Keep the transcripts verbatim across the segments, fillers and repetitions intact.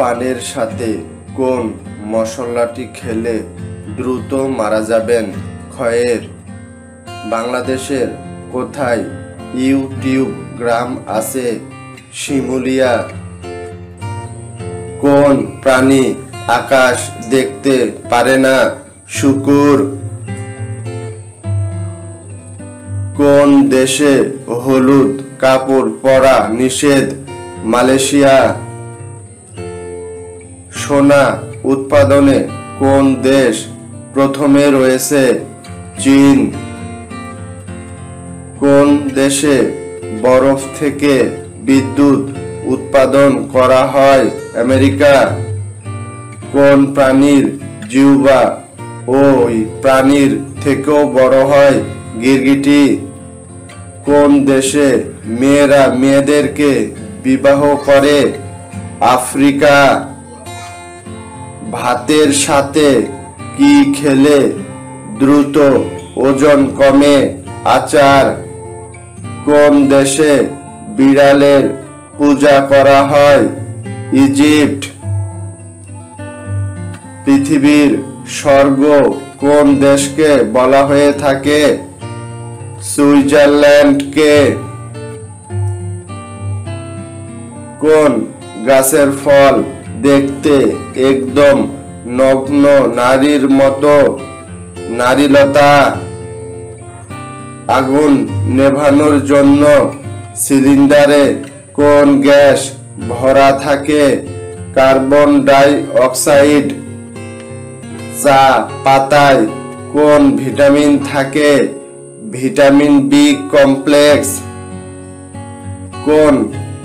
পানের সাথে কোন মশলাটি খেলে দ্রুত মারা যাবেন? ক্ষয়ের। বাংলাদেশের কোথায় ইউটিউব গ্রাম আছে? শিমুলিয়া। কোন প্রাণী আকাশ দেখতে পারে না? শুকুর। কোন দেশে হলুদ কাপড় পরা নিষেধ? মালয়েশিয়া। সোনা উৎপাদনে কোন দেশ প্রথমে রয়েছে? চীন। কোন দেশে বরফ থেকে বিদ্যুৎ উৎপাদন করা হয়? আমেরিকা। কোন প্রাণীর জিহ্বা ওই প্রাণীর থেকেও বড় হয়? গিরগিটি। কোন দেশে মেয়েরা মেয়েদেরকে বিবাহ করে? আফ্রিকা। ভাতের সাথে কি খেলে দ্রুত ওজন কমে? আচার। কোন দেশে বিড়ালের পূজা করা হয়? ইজিপ্ট। পৃথিবীর স্বর্গ কোন দেশকে বলা হয়ে থাকে? সুইজারল্যান্ডকে। কোন গাছের ফল দেখতে একদম নগ্ন নারীর মতো? নারীলতা। আগুন নেভানোর জন্য সিলিন্ডারে কোন গ্যাস ভরা থাকে? Carbon die oxide. চা পাতায় কোন ভিটামিন থাকে? Vitamin B complex. কোন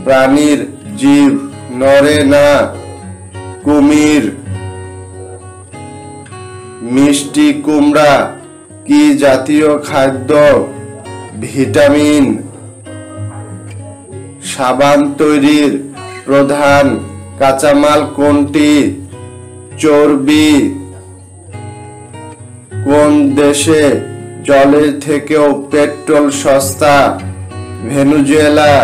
প্রাণীর জীব নড়ে না? কুমির। মিষ্টি কুমড়া কি জাতীয় খাদ্য? ভিটামিন। সাবান তৈরির প্রধান কাঁচামাল কোনটি? চর্বি। কোন দেশে জলের থেকেও পেট্রোল সস্তা? ভেনেজুয়েলা।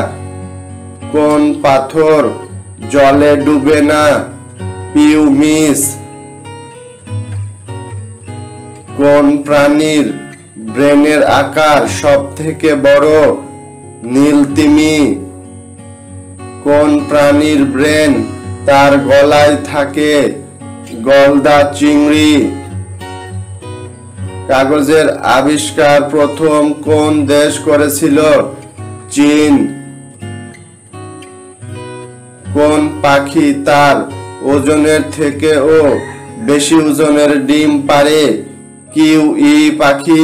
কোন পাথর জলে ডুবে না? পিউমিস। কোন প্রাণীর ব্রেনের আকার সব থেকে বড়? নীলতিমি। কোন প্রাণীর ব্রেন তার গলায় থাকে? গলদা চিংড়ি। কাগজের আবিষ্কার প্রথম কোন দেশ করেছিল? চীন। কোন পাখি তার ওজনের থেকেও বেশি ওজনের ডিম পারে? কিউই পাখি।